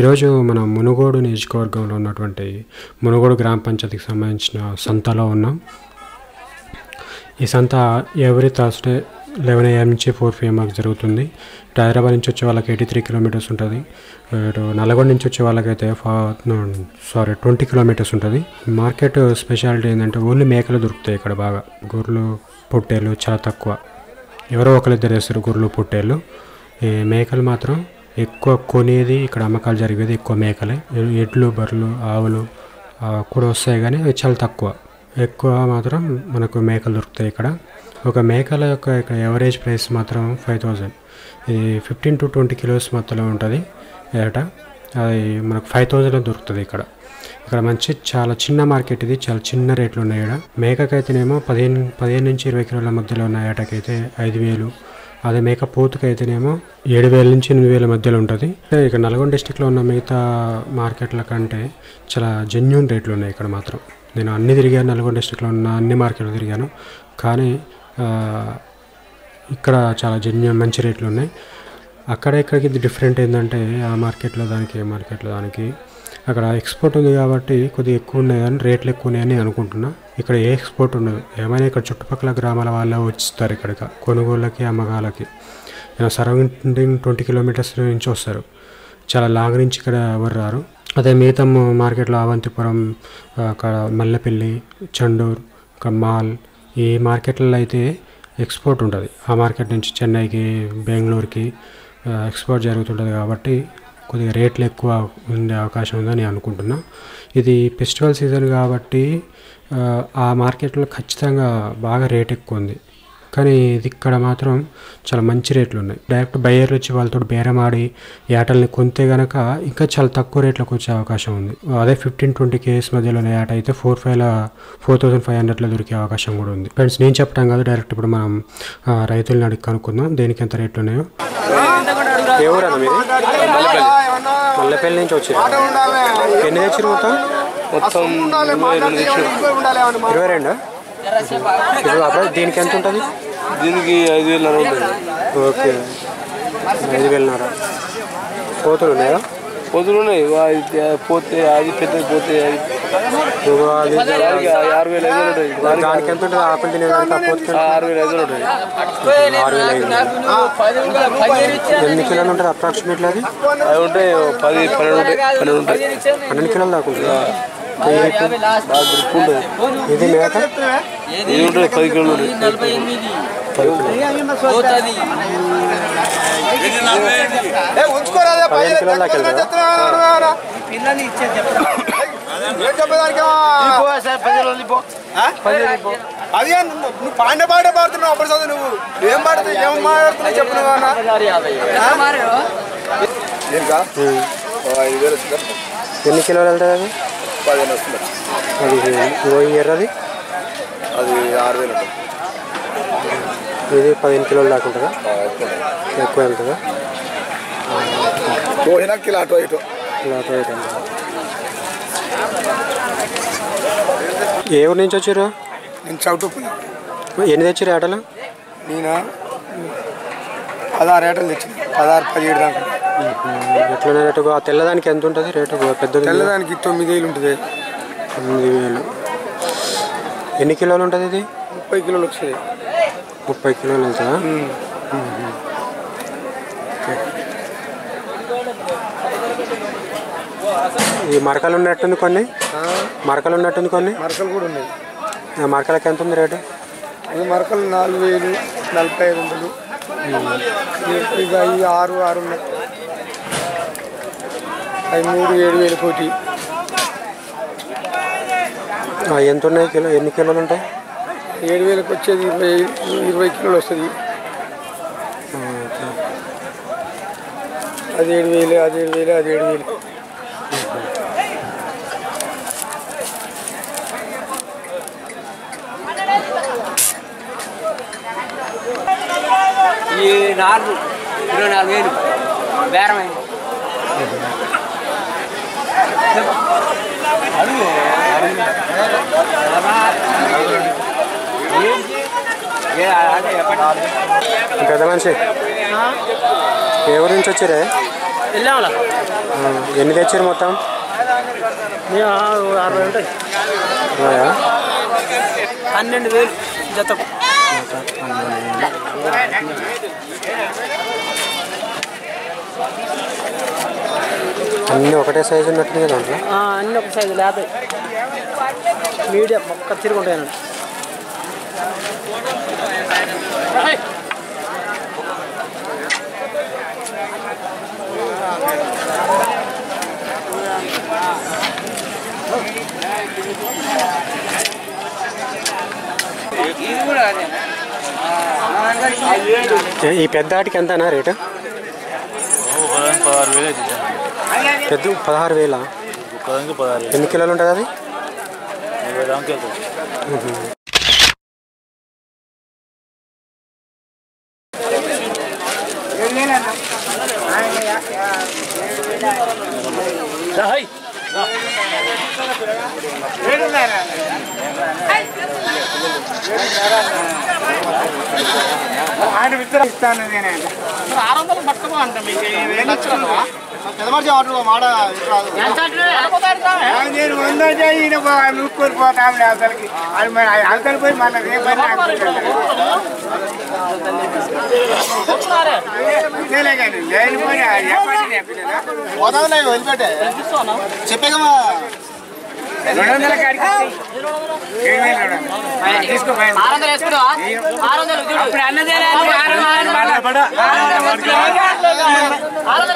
ఈరోజు మనం మునుగోడు నియోజకవర్గంలో ఉన్నటువంటి మునుగోడు గ్రామ పంచాయతీకి సంబంధించిన సంతలో ఉన్నాం. ఈ సంత ఎవ్రీ థర్స్డే 11 AM నుంచి 4 PM వరకు జరుగుతుంది. ఇటు హైదరాబాద్ నుంచి వచ్చే వాళ్ళకి 83 కిలోమీటర్స్ ఉంటుంది. ఇటు నల్గొండ నుంచి వచ్చే వాళ్ళకైతే 20 కిలోమీటర్స్ ఉంటుంది. మార్కెట్ స్పెషాలిటీ ఏంటంటే ఓన్లీ మేకలు దొరుకుతాయి ఇక్కడ. బాగా గొర్రెలు పొట్టేళ్ళు చాలా తక్కువ, ఎవరో ఒకరిద్దరు వేస్తారు గొర్రెలు పొట్టేళ్ళు. ఈ మేకలు మాత్రం ఎక్కువ కొనేది ఇక్కడ, అమ్మకాలు జరిగేది ఎక్కువ మేకలే. ఎడ్లు బర్రెలు ఆవులు కూడా వస్తాయి కానీ చాలా తక్కువ, ఎక్కువ మాత్రం మనకు మేకలు దొరుకుతాయి ఇక్కడ. ఒక మేకల యొక్క ఇక్కడ యావరేజ్ ప్రైస్ మాత్రం 5,000. ఇది 15 to 20 kilos మొత్తంలో ఉంటుంది ఏట. అది మనకు 5,000 దొరుకుతుంది ఇక్కడ. ఇక్కడ మంచి చాలా చిన్న మార్కెట్, ఇది చాలా చిన్న రేట్లు ఉన్నాయి ఇక్కడ. మేకకైతేనేమో 15 నుంచి 20 కిలోల మధ్యలో ఉన్న ఏటకైతే 5,000. అదే మేక పోతుకైతేనేమో 7,000 నుంచి 8,000 మధ్యలో ఉంటుంది. ఇక్కడ నల్గొండ డిస్టిక్లో ఉన్న మిగతా మార్కెట్ల కంటే చాలా జెన్యున్ రేట్లు ఉన్నాయి ఇక్కడ మాత్రం. నేను అన్ని తిరిగాను, నల్గొండ డిస్టిక్లో ఉన్న అన్ని మార్కెట్లు తిరిగాను, కానీ ఇక్కడ చాలా జెన్యున్ మంచి రేట్లు ఉన్నాయి. అక్కడ ఇక్కడికి డిఫరెంట్ ఏంటంటే ఆ మార్కెట్లో దానికి, ఈ మార్కెట్లో దానికి. అక్కడ ఎక్స్పోర్ట్ ఉంది కాబట్టి కొద్దిగా ఎక్కువ ఉన్నాయి కానీ రేట్లు ఎక్కువ ఉన్నాయని అనుకుంటున్నా. ఇక్కడ ఏ ఎక్స్పోర్ట్ ఉండదు, ఏమైనా ఇక్కడ చుట్టుపక్కల గ్రామాల వాళ్ళే వచ్చిస్తారు ఇక్కడికి కొనుగోళ్ళకి అమ్మకాలకి. సరౌండింగ్ 20 kilometers నుంచి వస్తారు, చాలా లాంగ్ నుంచి ఇక్కడ ఎవరు రారు. అదే మిగతా మార్కెట్లో అవంతిపురం, అక్కడ మల్లెపల్లి, చండూరు, కమ్మాల్, ఈ మార్కెట్లలో అయితే ఎక్స్పోర్ట్ ఉంటుంది. ఆ మార్కెట్ నుంచి చెన్నైకి బెంగళూరుకి ఎక్స్పోర్ట్ జరుగుతుంటుంది కాబట్టి కొద్దిగా రేట్లు ఎక్కువ ఉండే అవకాశం ఉందని అనుకుంటున్నా. ఇది ఫెస్టివల్ సీజన్ కాబట్టి ఆ మార్కెట్లో ఖచ్చితంగా బాగా రేట్ ఎక్కువ ఉంది, కానీ ఇది ఇక్కడ మాత్రం చాలా మంచి రేట్లు ఉన్నాయి. డైరెక్ట్ బయర్లు వచ్చి వాళ్ళతో బేరం ఆడి ఏటల్ని కొంతే కనుక ఇంకా చాలా తక్కువ రేట్లకు వచ్చే అవకాశం ఉంది. అదే 15-20 kgs మధ్యలో ఉన్న ఏట అయితే 4,500 దొరికే అవకాశం కూడా ఉంది. ఫ్రెండ్స్, నేను చెప్పడం కాదు, డైరెక్ట్ ఇప్పుడు మనం రైతులను అడిగి కనుక్కుందాం దేనికి ఎంత రేట్లు ఉన్నాయో. ఎవరన్నా మీరు? మల్లెపల్లి నుంచి వచ్చారు. ఎన్ని తెచ్చారు మొత్తం? 22. ఇప్పుడు దీనికి ఎంత ఉంటుంది? దీనికి 5,000 ఉంటుంది. ఓకే, 5,000. కోతులు ఉన్నాయా? కోతులు ఉన్నాయి, పోతే అది పెద్దది, పోతే అది 6,000 ఉంటుంది. దానికి ఎంత ఉంటుంది? ఆపిల్ తినేదానికి 6,500 ఉంటుంది. 6,500. ఎన్ని కిలోలు ఉంటుంది అప్రాక్సిమేట్లీ? అది అవి ఉంటాయి 10-12 ఉంటాయి, 12 కిలోలు దాకా ఉంటుంది. ఇది మేక ఇది ఉంటుంది 10 కిలోలు ఉంటుంది. అదే నువ్వు పాండ పాట పాడుతున్నావు అప్పుడు చదువు, నువ్వు ఏం పాడుతున్నావు, ఏం మాట్లాడుతున్నా చెప్పు. ఎన్ని కిలోలు వెళ్తుంది అది? 15. ఎర్రది? అది 6,000. ఇది 15 కిలోలు దాకా ఉంటుందా? ఎక్కువ వెళ్తుందా? ఏ ఊరి నుంచి వచ్చారు? నేను చౌటుప్పని. ఎన్ని తెచ్చారు ఏటలు? నేను 16 ఏటలు తెచ్చాను, 16-17 దాకా. ఎట్లా రేటు? తెల్లదానికి ఎంత ఉంటుంది రేటు? పెద్ద తెల్లదానికి 9,000 ఉంటుంది. 9,000. ఎన్ని కిలోలు ఉంటుంది ఇది? 30 కిలోలు వస్తుంది. 30 కిలోలు వెళ్తుందా? ఈ మరకలు ఉన్నట్టుంది కొన్ని, మరకలు కూడా ఉన్నాయి. మరకలకి ఎంత ఉంది రేటు? ఈ మరకలు 4,000, 4,500, 6,000, 3,000, 7,000 కోటి. ఎంత ఉన్నాయి కిలో? ఎన్ని కిలోలు ఉంటాయి? 7,000కి వచ్చేది 20 కిలోలు వస్తుంది. అది 7,000, అది 7,000, అది 7,000. ఈ 4,000 బేరమైంది. పెద్ద మనిషి ఎవరి నుంచి వచ్చారే? ఎన్ని తెచ్చారు మొత్తం? 60 ఉంటాయి. 12,000 జతకు. అన్నీ ఒకటే సైజు ఉన్నట్టు కదా? అన్నీ ఒక సైజు, 50 మీడియం ఒక్క తిరిగి ఉంటాయండి. ఈ పెద్దాటికి ఎంతనా రేటు? 16,000. పెద్ద 16,000. ఎన్ని కిలోలు ఉంటుంది అది? 20 కిలోలు. చెప్పేదమ్మా. 600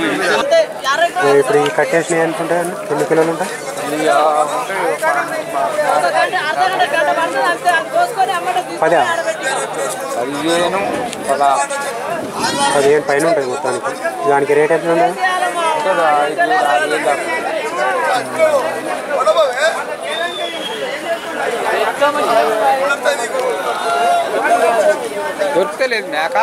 రెండిటికా? ఇప్పుడు ఈ కట్టేసినాయి అనుకుంటే ఎన్ని కిలోలు ఉంటాయి? పదిహేను పైన ఉంటాయి మొత్తానికి. దానికి రేట్ ఎంత ఉంటుంది? దొరకలేదు మేక.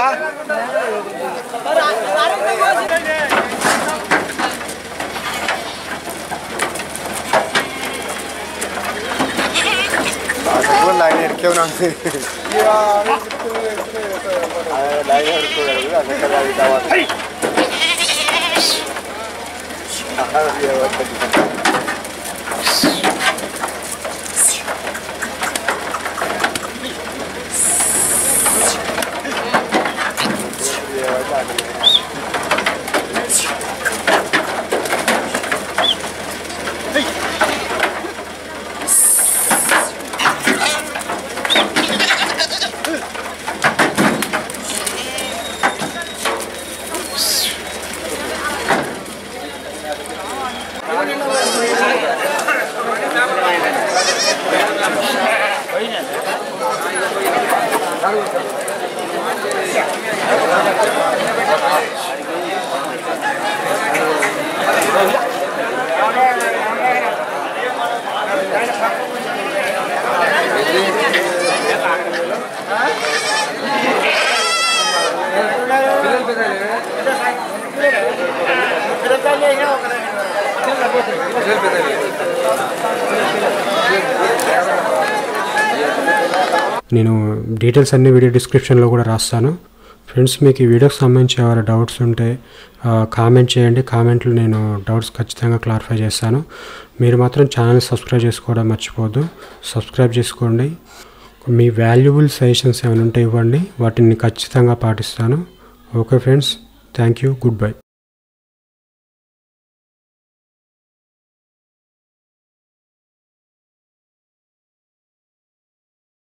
నేను డీటెయిల్స్ అన్ని వీడియో డిస్క్రిప్షన్లో కూడా రాస్తాను. ఫ్రెండ్స్, మీకు ఈ వీడియోకి సంబంధించి ఎవరైనా డౌట్స్ ఉంటే కామెంట్ చేయండి. కామెంట్లు నేను డౌట్స్ ఖచ్చితంగా క్లారిఫై చేస్తాను. మీరు మాత్రం ఛానల్ సబ్స్క్రైబ్ చేసుకోవడం మర్చిపోద్దు. సబ్స్క్రైబ్ చేసుకోండి. మీ వాల్యుబుల్ సజెషన్స్ ఏమైనా ఉంటే ఇవ్వండి, వాటిని ఖచ్చితంగా పాటిస్తాను. Okay friends, thank you, good bye.